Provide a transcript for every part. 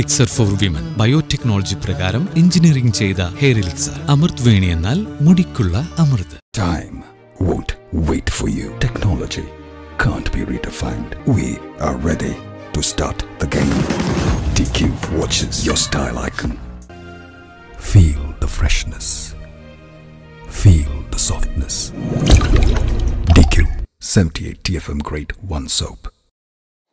elixir for women. Biotechnology prakaram engineering cheyda hair elixir. Amrit Veni ennal mudikkulla amrit. Time won't wait for you. Technology can't be redefined. We are ready to start the game. TQ watches your style icon. Feel the freshness. Feel the softness. TQ 78 TFM Grade 1 soap.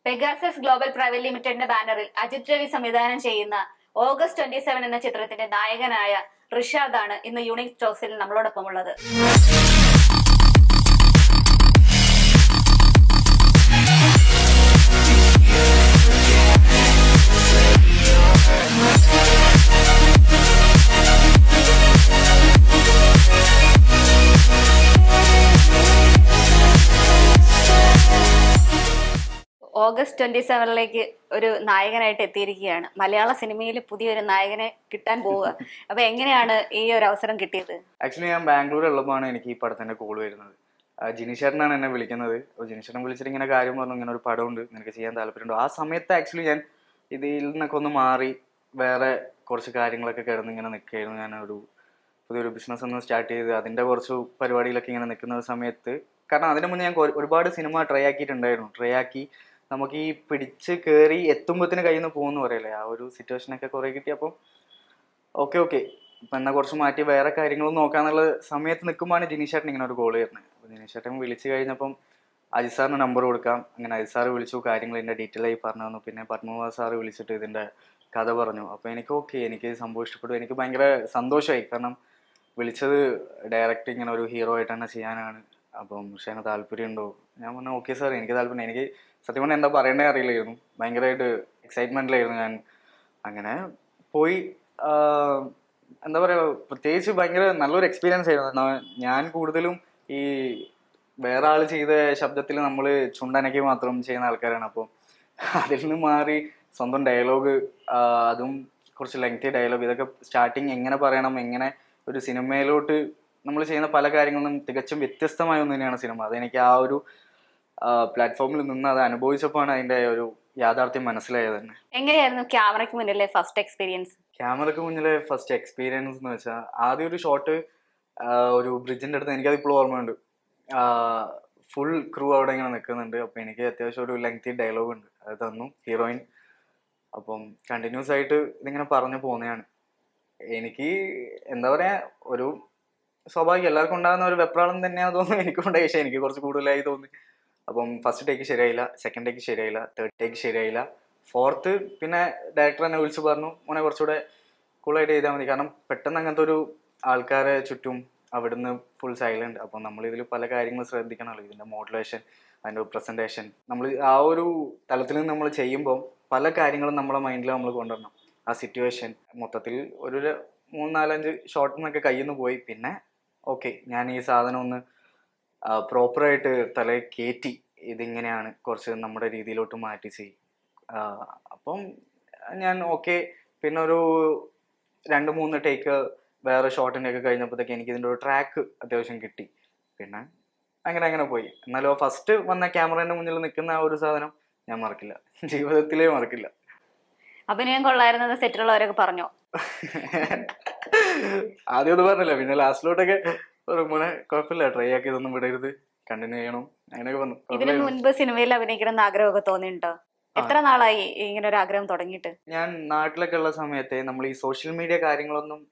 Pegasus Global Private Limited in the banner, Ajit Ravi Samidhanan Cheyna, August 27 in the Chitra Tin, Nayaganaya, Rishad in the Unique Times in Namroda Pomala. August 27 like Uru Nayagan at Ethirian, Malayala cinema, Pudir and Nayagan, Kit and Boa. A Bangan and a Rouser and Kitty. Actually, I'm Bangalore, Labana, and a key part and a cold way. Jinisharna and a Vilikan, or Jinishan Villing in a Garium or Padon, Nakasia and Alpino. Asameta actually and the Ilnakonamari where a course carrying like a carrying and a carrying and a do. For the business and the strategy, the Adindavorsu, Parvadi looking and the Kino Samet. Kana, the Naman or about cinema triaki and triaki. We have to go to the situation. Okay. We have to go to the situation. We have to go to the situation. We have to go to the situation. We have to go to the situation. We have to go to the situation. We have Satyman and the Parana related, Bangrade excitement later and Angana Poi and the Pathesu Bangra and Nalur experience Yan Kudulum, E. Beralchi, the Shabdatil Namule, Chundanaki Matrum, Chain Alcaranapo, Adilumari, Sondon dialogue, Adum, Kursi lengthy dialogue with a starting Engana Parana Mengana, with a cinema to Namulis in the Palakaranum, the Gacham with Testama cinema, then a Kaudu. Platform boys upon camera first experience. Camera first experience short full crew out and lengthy dialogue and heroine continue side to first take Shirela, second take Shirela, third take Shirela, fourth Pina director and Ulsu Barno, one of the Kula de Damicanum, Petananganturu, Alcara Chutum, Avadan full silent upon the Mulu Palakaring was read the canal in the modulation and presentation. Namlu Auru Talatin Namal Chayimbo, Palakaring on Namala Mindla Mugondana, a situation, Motatil, or Munalan short like a Kayano boy Pina. Okay, Nani Sadan on the proper Tale Katie, Idingan, Corsair number Ridilo to Matisi. Upon an okay Pinoro random moon the taker, wear a short and a kind of the Keniki into a track at the ocean kitty. Pinna Anganagana boy. Mellow first one the camera and the Kana or Sadana, Yamarkilla. She was a Tile Markilla. Opinion called Iron and the Settle or a Parno. Are you the one in the last load again? Couple at Rayak is on the Madrid, Cantinino. I never even was in Villa when I get an agra with Toninta. Etranala in a ragram thought it. Yan not like a lasamete, namely social media carrying on them.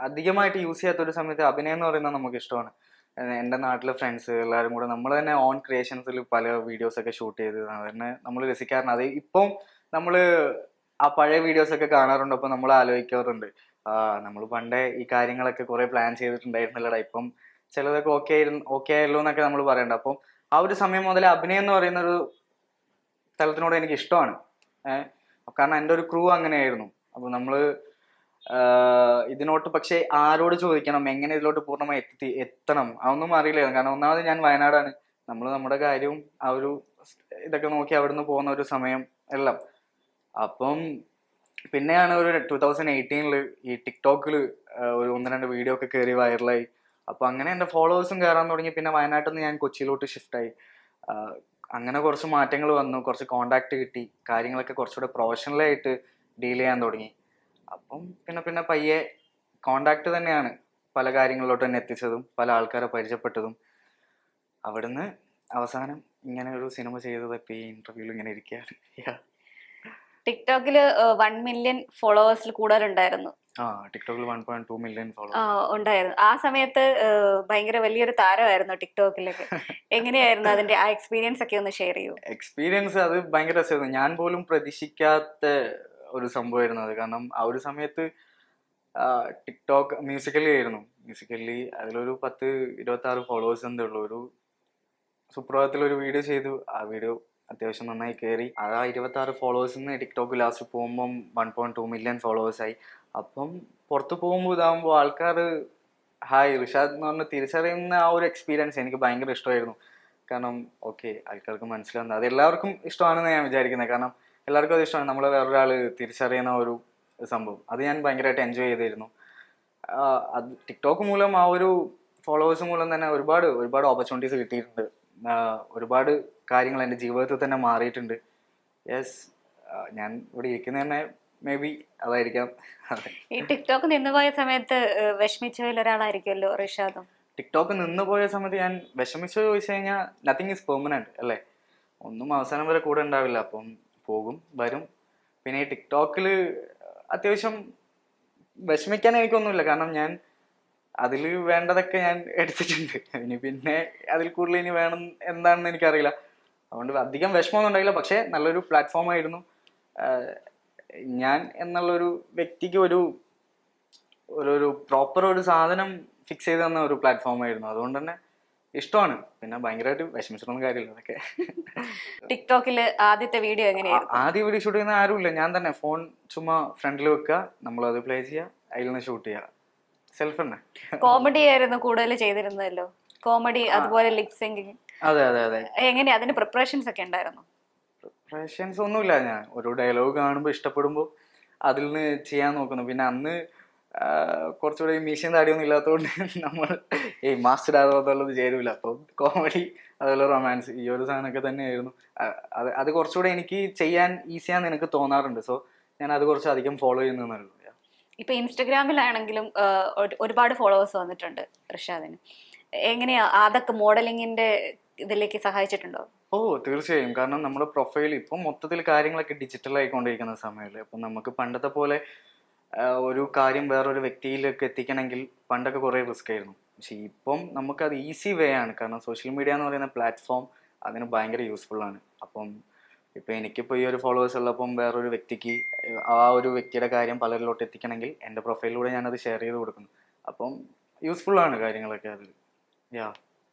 Adigama to UC to the Samet Abinan or in the Mokistone. And an artler friends, Laramuda number and on creations, Pala videos like a shoot. Namuli Sikarna, Ipom, Namula Apare videos like a carner and upon Namula Aloikurunde. Namupande, carrying like a core plan, say that in diet melodipum, Cellar okay and okay, Lunakamubar and Upom. How does some of the Abin or in the Telthno and Giston? Eh? Can under crew and airnum. Abunamlu Idinot to Pakshe, our road so we can mention it to Purna etanum. Aunumari, now the Jan Vinad and Namula Mudagaium, Auru, the Kanoki Avano Pono to Samayam, Ella. Upon Pinna and 2018 TikTok video carry viral. Upon followers and Garan Pina Vinatan and Cochilo to shift. Angana Corso Martingo and no Corso contact carrying like a Corso professional deal ചെയ്യാൻ തുടങ്ങി. അപ്പം പിന്നെ പിന്നെ പയ്യെ contact തന്നെയാണ് പല കാര്യങ്ങളിലോട്ട് തന്നെ എത്തിച്ചതും പല ആൾക്കാരെ പരിചയപ്പെട്ടതും. അവിടുന്ന് അവസാനം ഇങ്ങനെ ഒരു സിനിമ ചെയ്തത് ഇപ്പം ഈ ഇന്റർവ്യൂവിൽ ഇങ്ങനെ ഇരിക്കുകയാണ്. ടിക്ടോക്കില് 1 million ഫോളോവേഴ്സിൽ കൂടുതലുണ്ടായിരുന്നു. ടിക്ടോക്കിൽ 1.2 million ഉണ്ടായിരുന്നു ആ സമയത്ത്. ഭയങ്കര വലിയൊരു താരമായിരുന്നു ടിക്ടോക്കിലൊക്കെ. എങ്ങനെയായിരുന്നു അതിന്റെ ആ എക്സ്പീരിയൻസ് ഒക്കെ ഒന്ന് ഷെയർ ചെയ്യൂ. എക്സ്പീരിയൻസ് അത് ഭയങ്കര രസമായിരുന്നു. ഞാൻ പോലും പ്രതീക്ഷിക്കാത്ത ഒരു സംഭവമായിരുന്നു അത്. കാരണം ആ ഒരു സമയത്ത് ടിക്ടോക്ക് മ്യൂസിക്കലി ആയിരുന്നു. മ്യൂസിക്കലി അതിലൊരു 10-26 ഫോളോവേഴ്സ് എന്തേ ഉള്ളൂ. ഒരു സുപ്രഭാതത്തിലൊരു വീഡിയോ ചെയ്തു. ആ വീഡിയോ അത്യാവശ്യം നന്നായി കയറി. അത് ആ 26 ഫോളോവേഴ്സിന്ന് ടിക്ടോക്ക് ലാസ്റ്റ് പോകുമ്പം 1.2 million ഫോളോവേഴ്സായി. അപ്പം പുറത്ത് പോകുമ്പോൾ ഇതാകുമ്പോൾ ആൾക്കാർ ഹായ് റിഷാദ് എന്ന് പറഞ്ഞ് തിരിച്ചറിയുന്ന ആ ഒരു എക്സ്പീരിയൻസ് എനിക്ക് ഭയങ്കര ഇഷ്ടമായിരുന്നു. കാരണം ഓക്കെ ആൾക്കാർക്ക് മനസ്സിലാവുന്നത് അത് എല്ലാവർക്കും ഇഷ്ടമാണെന്ന് ഞാൻ വിചാരിക്കുന്നത്. കാരണം എല്ലാവർക്കും അത് ഇഷ്ടമാണ്, നമ്മളെ വേറൊരാൾ തിരിച്ചറിയുന്ന ഒരു സംഭവം. അത് ഞാൻ ഭയങ്കരമായിട്ട് എൻജോയ് ചെയ്തിരുന്നു. അത് ടിക്ടോക്ക് മൂലം ആ ഒരു ഫോളോവേഴ്സ് മൂലം തന്നെ ഒരുപാട് ഒരുപാട് ഓപ്പർച്യൂണിറ്റീസ് കിട്ടിയിട്ടുണ്ട്. ഒരുപാട് കാര്യങ്ങൾ എൻ്റെ ജീവിതത്തിൽ തന്നെ മാറിയിട്ടുണ്ട്. യെസ്, ഞാൻ ഇവിടെ ഇരിക്കുന്നത് തന്നെ മേ ബി അതായിരിക്കാം. ഈ ടിക്ടോക്ക് നിന്ന് പോയ സമയത്ത് വിഷമിച്ചൊരാളായിരിക്കുമല്ലോ റിഷാദും. ടിക്ടോക്ക് നിന്ന് പോയ സമയത്ത് ഞാൻ വിഷമിച്ചോ ചോദിച്ചു കഴിഞ്ഞാൽ നത്തിങ് ഈസ് പെർമനന്റ് അല്ലേ, ഒന്നും അവസാനം വരെ കൂടെ ഉണ്ടാവില്ല. അപ്പം പോകും വരും. പിന്നെ ഈ ടിക്ടോക്കിൽ അത്യാവശ്യം വിഷമിക്കാൻ എനിക്കൊന്നുമില്ല. കാരണം ഞാൻ അതിൽ വേണ്ടതൊക്കെ ഞാൻ എടുത്തിട്ടുണ്ട്. ഇനി പിന്നെ അതിൽ കൂടുതൽ ഇനി വേണം എന്താണെന്ന് എനിക്കറിയില്ല. അതുകൊണ്ട് അധികം വിഷമമൊന്നും ഉണ്ടായില്ല. പക്ഷേ നല്ലൊരു പ്ലാറ്റ്ഫോമായിരുന്നു. ഞാൻ എന്നുള്ളൊരു വ്യക്തിക്ക് ഒരു ഒരു പ്രോപ്പർ ഒരു സാധനം ഫിക്സ് ചെയ്ത് തന്ന ഒരു പ്ലാറ്റ്ഫോമായിരുന്നു. അതുകൊണ്ട് തന്നെ ഇഷ്ടമാണ്. പിന്നെ ഭയങ്കരമായിട്ട് വിഷമിച്ചിട്ടൊന്നും കാര്യമില്ല. അതൊക്കെ ടിക്ടോക്കില് ആദ്യത്തെ വീഡിയോ എങ്ങനെയായിരുന്നു? ആദ്യ വീഡിയോ ഷൂട്ട് ചെയ്യുന്ന ആരുമില്ല. ഞാൻ തന്നെ ഫോൺ ചുമ്മാ ഫ്രണ്ടിൽ വെക്കുക, നമ്മളത് പ്ലേ ചെയ്യുക, അതിൽ നിന്ന് ഷൂട്ട് ചെയ്യുക. സെൽഫ് തന്നെ. കോമഡി ആയിരുന്നു കൂടുതൽ ചെയ്തിരുന്നല്ലോ. കോമഡി അതുപോലെ ലിപ് സിങ്കിങ്. അതെ അതെ അതെ. എങ്ങനെയാ അതിന്റെ പ്രിപ്പറേഷൻസ് ഒക്കെ ഉണ്ടായിരുന്നു? പ്രിപ്പറേഷൻസ് ഒന്നുമില്ല. ഞാൻ ഒരു ഡയലോഗ് കാണുമ്പോൾ ഇഷ്ടപ്പെടുമ്പോൾ അതിൽ നിന്ന് ചെയ്യാൻ നോക്കുന്നു. പിന്നെ അന്ന് കുറച്ചുകൂടെ മീശയും താടിയൊന്നും ഇല്ലാത്തതുകൊണ്ട് നമ്മൾ ഈ മാസ്റ്റർ ആകാത്തുള്ളത് ചേരൂല. അപ്പോൾ കോമഡി അതുപോലെ റൊമാൻസ് ഈ ഒരു സാധനമൊക്കെ തന്നെയായിരുന്നു. അത് കുറച്ചുകൂടെ എനിക്ക് ചെയ്യാൻ ഈസിയാന്ന് എനിക്ക് തോന്നാറുണ്ട്. സോ ഞാൻ അത് കുറച്ച് അധികം ഫോളോ ചെയ്യുന്നതെന്നുള്ളൂ. ഇപ്പൊ ഇൻസ്റ്റഗ്രാമിലാണെങ്കിലും ഒരുപാട് ഫോളോവേഴ്സ് വന്നിട്ടുണ്ട് റിഷാദിന്. എങ്ങനെയാ അതൊക്കെ മോഡലിങ്ങിന്റെ ഇതിലേക്ക് സഹായിച്ചിട്ടുണ്ടോ? ഓ തീർച്ചയായും. കാരണം നമ്മുടെ പ്രൊഫൈൽ ഇപ്പം മൊത്തത്തിൽ കാര്യങ്ങളൊക്കെ ഡിജിറ്റൽ ആയിക്കൊണ്ടിരിക്കുന്ന സമയത്ത് അപ്പം നമുക്ക് പണ്ടത്തെ പോലെ ഒരു കാര്യം വേറൊരു വ്യക്തിയിലേക്ക് എത്തിക്കണമെങ്കിൽ പണ്ടൊക്കെ കുറേ റിസ്ക് ആയിരുന്നു. പക്ഷേ ഇപ്പം നമുക്കത് ഈസി വേ ആണ്. കാരണം സോഷ്യൽ മീഡിയ എന്ന് പറയുന്ന പ്ലാറ്റ്ഫോം അതിന് ഭയങ്കര യൂസ്ഫുൾ ആണ്. അപ്പം ഇപ്പം എനിക്കിപ്പോൾ ഈ ഒരു ഫോളോവേഴ്സ് ഉള്ളപ്പം വേറൊരു വ്യക്തിക്ക് ആ ഒരു വ്യക്തിയുടെ കാര്യം പലരിലോട്ട് എത്തിക്കണമെങ്കിൽ എൻ്റെ പ്രൊഫൈലിലൂടെ ഞാനത് ഷെയർ ചെയ്ത് കൊടുക്കുന്നു. അപ്പം യൂസ്ഫുൾ ആണ് കാര്യങ്ങളൊക്കെ അതിൽ. യാ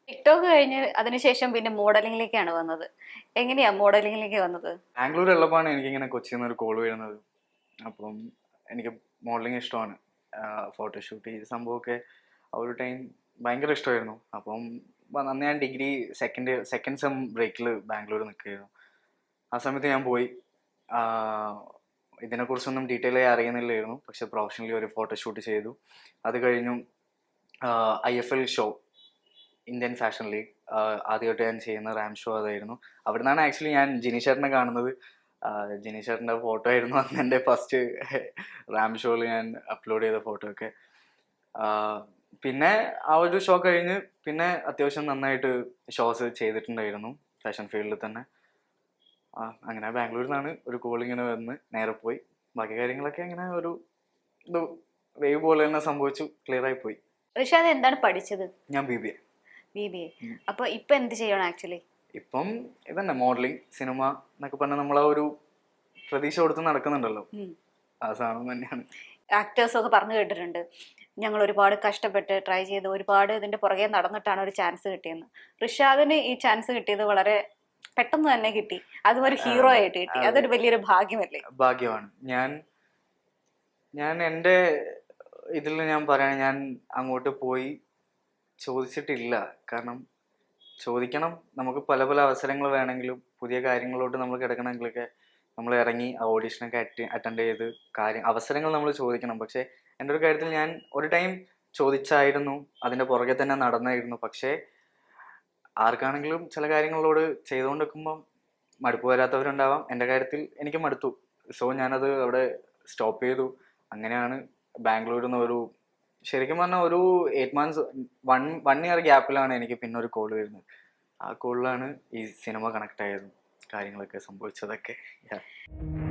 ടിക്ടോക്ക് കഴിഞ്ഞ് അതിനുശേഷം പിന്നെ മോഡലിങ്ങിലേക്കാണ് വന്നത്. എങ്ങനെയാ മോഡലിങ്ങിലേക്ക് വന്നത്? ബാംഗ്ലൂർ ഉള്ളപ്പോഴാണ് എനിക്കിങ്ങനെ കൊച്ചിയിൽ നിന്നൊരു കോൾ വരുന്നത്. അപ്പം എനിക്ക് മോഡലിങ് ഇഷ്ടമാണ്, ഫോട്ടോഷൂട്ട് ഈ സംഭവമൊക്കെ ആ ഒരു ടൈം ഭയങ്കര ഇഷ്ടമായിരുന്നു. അപ്പം അന്ന് ഞാൻ ഡിഗ്രി സെക്കൻഡ് സെം ബ്രേക്കിൽ ബാംഗ്ലൂർ നിൽക്കുകയായിരുന്നു. ആ സമയത്ത് ഞാൻ പോയി. ഇതിനെക്കുറിച്ചൊന്നും ഡീറ്റെയിൽ ആയി അറിയുന്നില്ലായിരുന്നു. പക്ഷെ പ്രൊഫഷണലി ഒരു ഫോട്ടോഷൂട്ട് ചെയ്തു. അത് കഴിഞ്ഞു IFL show, Indian fashion league, ആദ്യമായിട്ട് ഞാൻ ചെയ്യുന്ന റാംഷോ അതായിരുന്നു. അവിടെ നിന്നാണ് ആക്ച്വലി ഞാൻ ജിനീഷേട്ടനെ കാണുന്നത്. ജിനീഷേട്ടൻ്റെ ഫോട്ടോ ആയിരുന്നു അന്ന് എൻ്റെ ഫസ്റ്റ് റാംഷോയിൽ ഞാൻ അപ്ലോഡ് ചെയ്ത ഫോട്ടോ ഒക്കെ. പിന്നെ ആ ഒരു ഷോ കഴിഞ്ഞ് പിന്നെ അത്യാവശ്യം നന്നായിട്ട് ഷോസ് ചെയ്തിട്ടുണ്ടായിരുന്നു ഫാഷൻ ഫീൽഡിൽ തന്നെ. അങ്ങനെ ബാംഗ്ലൂരിൽ നിന്നാണ് ഒരു കോളിങ്ങനെ വന്ന് നേരെ പോയി. ബാക്കി കാര്യങ്ങളൊക്കെ അങ്ങനെ ഒരു ഇത് വേവ് പോലെ തന്നെ സംഭവിച്ചു, ക്ലിയർ ആയി പോയി. ഋഷാദ് എന്താണ് പഠിച്ചത്? ഞാൻ BBA. അപ്പൊ ഇപ്പൊ എന്ത് ചെയ്യണം ആക്ച്വലി? ഇപ്പം ഇതന്നെ മോഡലിംഗ്, സിനിമ എന്നൊക്കെ പറഞ്ഞാൽ നമ്മളാ ഒരു പ്രതീക്ഷ കൊടുത്ത് നടക്കുന്നുണ്ടല്ലോ, ആ സാധനം തന്നെയാണ്. ആക്ടേഴ്സൊക്കെ പറഞ്ഞു കേട്ടിട്ടുണ്ട് ഞങ്ങൾ ഒരുപാട് കഷ്ടപ്പെട്ട് ട്രൈ ചെയ്ത് ഒരുപാട് ഇതിന്റെ പുറകെ നടന്നിട്ടാണ് ഒരു ചാൻസ് കിട്ടിയത്. ഋഷാദിന് ഈ ചാൻസ് കിട്ടിയത് വളരെ പെട്ടെന്ന് തന്നെ കിട്ടി. അതും ഒരു ഹീറോ ആയിട്ട് കിട്ടി. അതൊരു വലിയൊരു ഭാഗ്യമല്ലേ? ഭാഗ്യമാണ്. ഞാൻ എൻ്റെ ഇതിൽ ഞാൻ പറയുകയാണ്, ഞാൻ അങ്ങോട്ട് പോയി ചോദിച്ചിട്ടില്ല. കാരണം ചോദിക്കണം, നമുക്ക് പല പല അവസരങ്ങൾ വേണമെങ്കിലും പുതിയ കാര്യങ്ങളിലോട്ട് നമ്മൾ കിടക്കണമെങ്കിലൊക്കെ നമ്മൾ ഇറങ്ങി ആ ഓഡീഷനൊക്കെ അറ്റൻഡ് ചെയ്ത് അവസരങ്ങൾ നമ്മൾ ചോദിക്കണം. പക്ഷേ എൻ്റെ ഒരു കാര്യത്തിൽ ഞാൻ ഒരു ടൈം ചോദിച്ചായിരുന്നു, അതിൻ്റെ പുറകെ തന്നെ നടന്നായിരുന്നു. പക്ഷേ ആർക്കാണെങ്കിലും ചില കാര്യങ്ങളോട് ചെയ്തുകൊണ്ട് നിൽക്കുമ്പം മടുപ്പ് വരാത്തവരുണ്ടാവാം. എൻ്റെ കാര്യത്തിൽ എനിക്ക് മടുത്തു. സോ ഞാനത് അവിടെ സ്റ്റോപ്പ് ചെയ്തു. അങ്ങനെയാണ് ബാംഗ്ലൂരിൽ നിന്ന് ഒരു ശരിക്കും പറഞ്ഞാൽ ഒരു 8 months വൺ ഇയർ ഗ്യാപ്പിലാണ് എനിക്ക് പിന്നെ ഒരു കോൾ വരുന്നത്. ആ കോളിലാണ് ഈ സിനിമ കണക്ട് ആയതും കാര്യങ്ങളൊക്കെ സംഭവിച്ചതൊക്കെ.